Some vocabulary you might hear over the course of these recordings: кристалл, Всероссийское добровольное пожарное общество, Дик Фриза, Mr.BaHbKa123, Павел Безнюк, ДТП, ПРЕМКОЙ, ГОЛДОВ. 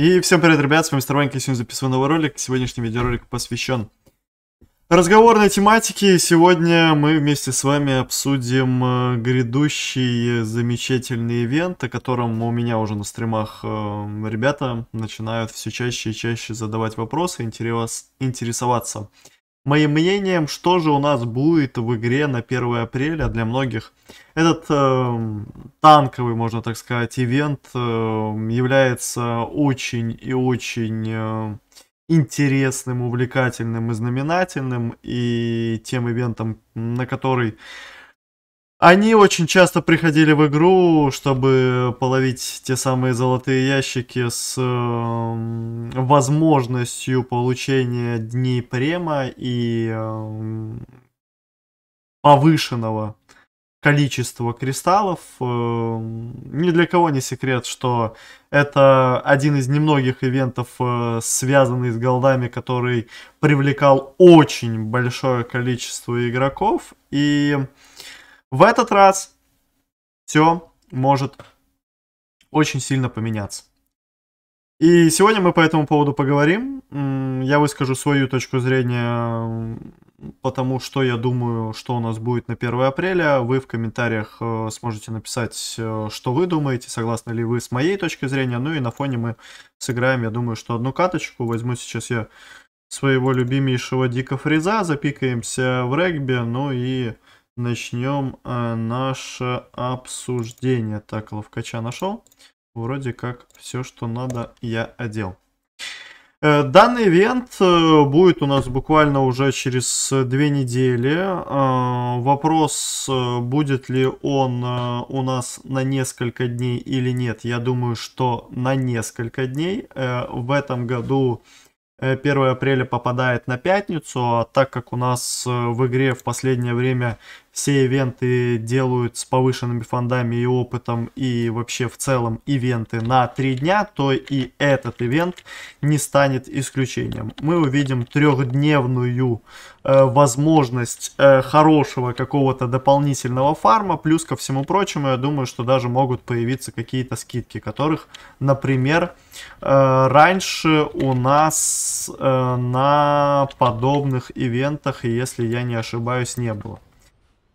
И всем привет, ребят, с вами Мистер.БаHбКа, сегодня записываю новый ролик. Сегодняшний видеоролик посвящен разговорной тематике. Сегодня мы вместе с вами обсудим грядущий замечательный ивент, о котором у меня уже на стримах ребята начинают все чаще и чаще задавать вопросы, интересоваться моим мнением, что же у нас будет в игре на 1 апреля. Для многих этот танковый, можно так сказать, ивент является очень и очень интересным, увлекательным и знаменательным, и тем ивентом, на который они очень часто приходили в игру, чтобы половить те самые золотые ящики с возможностью получения дней према и повышенного количества кристаллов. Ни для кого не секрет, что это один из немногих ивентов, связанный с голдами, который привлекал очень большое количество игроков. И в этот раз все может очень сильно поменяться. И сегодня мы по этому поводу поговорим. Я выскажу свою точку зрения, потому что я думаю, что у нас будет на 1 апреля. Вы в комментариях сможете написать, что вы думаете, согласны ли вы с моей точки зрения. Ну и на фоне мы сыграем, я думаю, что одну каточку. Возьму сейчас я своего любимейшего Дика Фриза, запикаемся в регби, ну и начнем наше обсуждение. Так, ловкача нашел. Вроде как все, что надо, я одел. Данный ивент будет у нас буквально уже через 2 недели. Вопрос, будет ли он у нас на несколько дней или нет. Я думаю, что на несколько дней. В этом году 1 апреля попадает на пятницу, а так как у нас в игре в последнее время все ивенты делают с повышенными фондами и опытом, и вообще в целом ивенты на 3 дня, то и этот ивент не станет исключением. Мы увидим трехдневную возможность хорошего какого-то дополнительного фарма, плюс ко всему прочему, я думаю, что даже могут появиться какие-то скидки, которых, например, раньше у нас на подобных ивентах, если я не ошибаюсь, не было.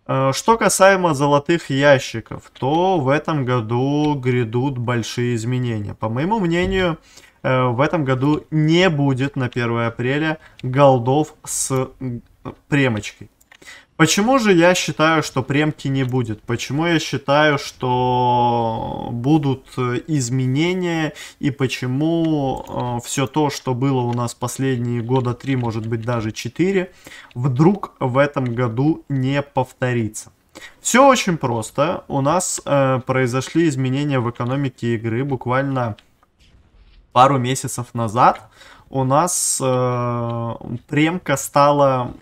Что касаемо золотых ящиков, то в этом году грядут большие изменения. По моему мнению, в этом году не будет на 1 апреля голдов с премочкой. Почему же я считаю, что премки не будет? Почему я считаю, что будут изменения? И почему все то, что было у нас последние года 3, может быть даже 4, вдруг в этом году не повторится? Все очень просто. У нас произошли изменения в экономике игры. Буквально пару месяцев назад у нас премка стала,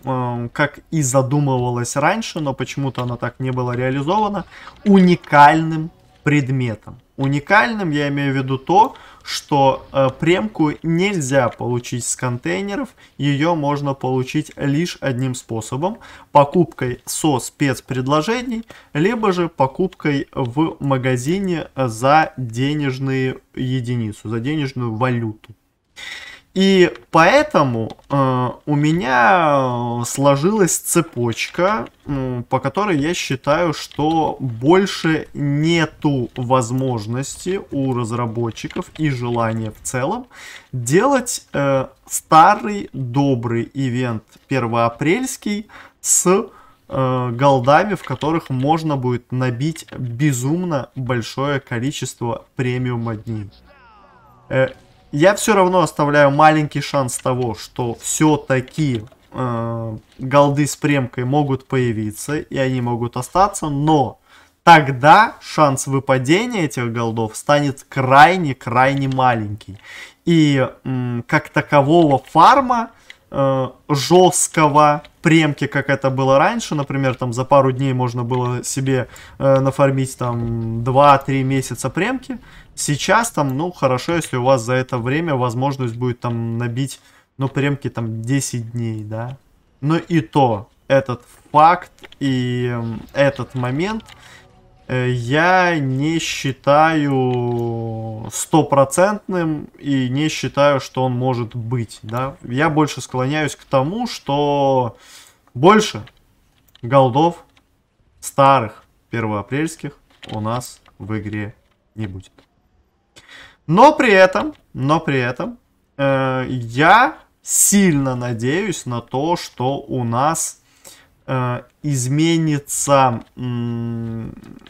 как и задумывалось раньше, но почему-то она так не была реализована, уникальным предметом. Уникальным я имею в виду то, что премку нельзя получить с контейнеров, ее можно получить лишь одним способом: покупкой со спецпредложений, либо же покупкой в магазине за денежную единицу, за денежную валюту. И поэтому у меня сложилась цепочка, по которой я считаю, что больше нету возможности у разработчиков и желания в целом делать старый добрый ивент первоапрельский с голдами, в которых можно будет набить безумно большое количество премиума дней. Я все равно оставляю маленький шанс того, что все-таки голды с премкой могут появиться, и они могут остаться, но тогда шанс выпадения этих голдов станет крайне-крайне маленький. И как такового фарма жесткого премки, как это было раньше, например, там за пару дней можно было себе нафармить там 2-3 месяца премки, сейчас там, ну, хорошо, если у вас за это время возможность будет там набить, ну, премки там 10 дней, да. Но и то, этот факт и этот момент я не считаю стопроцентным и не считаю, что он может быть. Да? Я больше склоняюсь к тому, что больше голдов старых первоапрельских у нас в игре не будет. Но при этом, я сильно надеюсь на то, что у нас изменится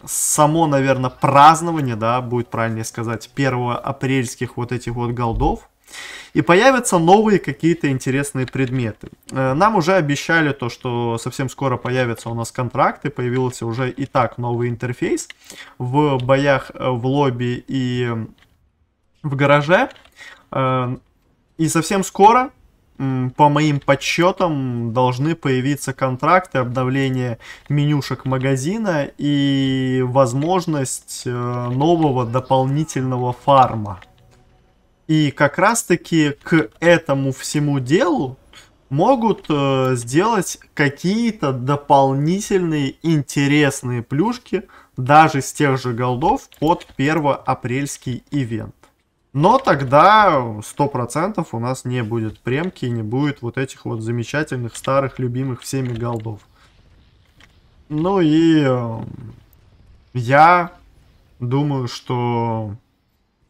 само, наверное, празднование, да, будет правильнее сказать, 1-апрельских вот этих вот голдов. И появятся новые какие-то интересные предметы. Нам уже обещали то, что совсем скоро появятся у нас контракты. Появился уже и так новый интерфейс в боях в лобби и в гараже. И совсем скоро, по моим подсчетам, должны появиться контракты, обновление менюшек магазина и возможность нового дополнительного фарма. И как раз-таки к этому всему делу могут сделать какие-то дополнительные интересные плюшки, даже с тех же голдов, под 1-апрельский ивент. Но тогда 100% у нас не будет премки, не будет вот этих вот замечательных, старых, любимых всеми голдов. Ну и я думаю, что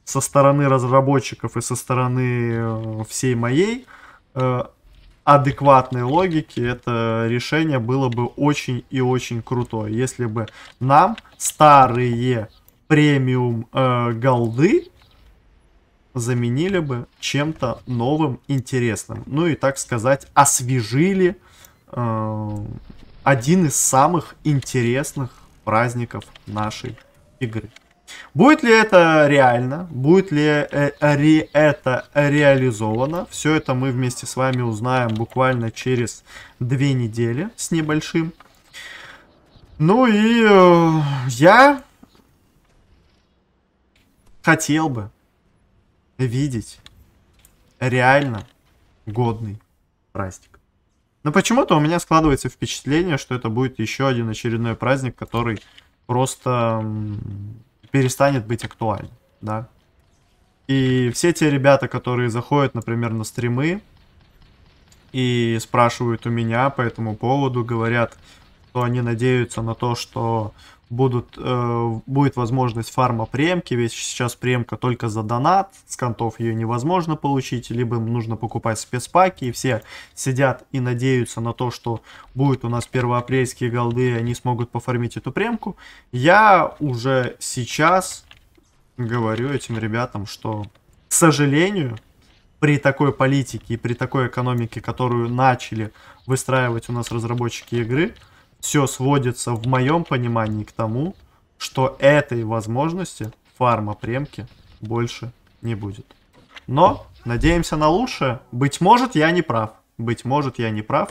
со стороны разработчиков и со стороны всей моей адекватной логики это решение было бы очень и очень крутое, если бы нам старые премиум голды заменили бы чем-то новым, интересным. Ну и, так сказать, освежили один из самых интересных праздников нашей игры. Будет ли это реально? Будет ли это реализовано? Все это мы вместе с вами узнаем буквально через 2 недели с небольшим. Ну и я хотел бы видеть реально годный праздник. Но почему-то у меня складывается впечатление, что это будет еще один очередной праздник, который просто перестанет быть актуальным, да. И все те ребята, которые заходят, например, на стримы и спрашивают у меня по этому поводу, говорят, что они надеются на то, что будет возможность фарма премки, ведь сейчас премка только за донат, с контов ее невозможно получить, либо им нужно покупать спецпаки, и все сидят и надеются на то, что будут у нас 1-апрельские голды, и они смогут пофармить эту премку. Я уже сейчас говорю этим ребятам, что, к сожалению, при такой политике и при такой экономике, которую начали выстраивать у нас разработчики игры, все сводится, в моем понимании, к тому, что этой возможности фарма премки больше не будет. Но надеемся на лучшее. Быть может, я не прав. Быть может, этот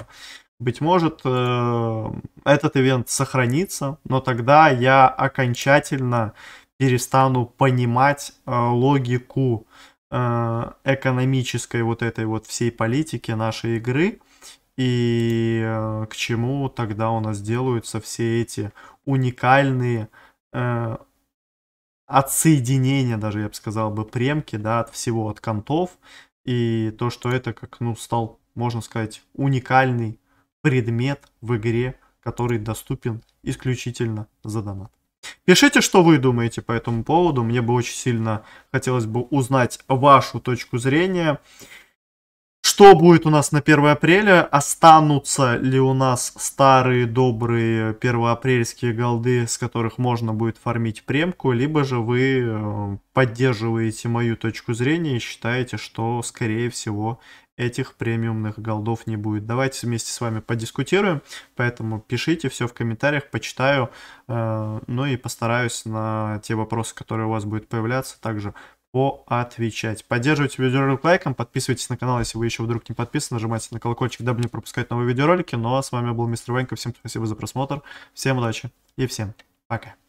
ивент сохранится, но тогда я окончательно перестану понимать логику экономической вот этой вот всей политики нашей игры. И к чему тогда у нас делаются все эти уникальные отсоединения, даже я бы сказал, премки, да, от всего, от контов. И то, что это как, ну, стал, можно сказать, уникальный предмет в игре, который доступен исключительно за донат. Пишите, что вы думаете по этому поводу. Мне бы очень сильно хотелось бы узнать вашу точку зрения. Что будет у нас на 1 апреля? Останутся ли у нас старые добрые 1-апрельские голды, с которых можно будет фармить премку? Либо же вы поддерживаете мою точку зрения и считаете, что, скорее всего, этих премиумных голдов не будет. Давайте вместе с вами подискутируем. Поэтому пишите все в комментариях, почитаю. Ну и постараюсь на те вопросы, которые у вас будут появляться, также поотвечать. Поддерживайте видеоролик лайком, подписывайтесь на канал, если вы еще вдруг не подписаны, нажимайте на колокольчик, дабы не пропускать новые видеоролики. Ну а с вами был Мистер Банька, всем спасибо за просмотр, всем удачи и всем пока.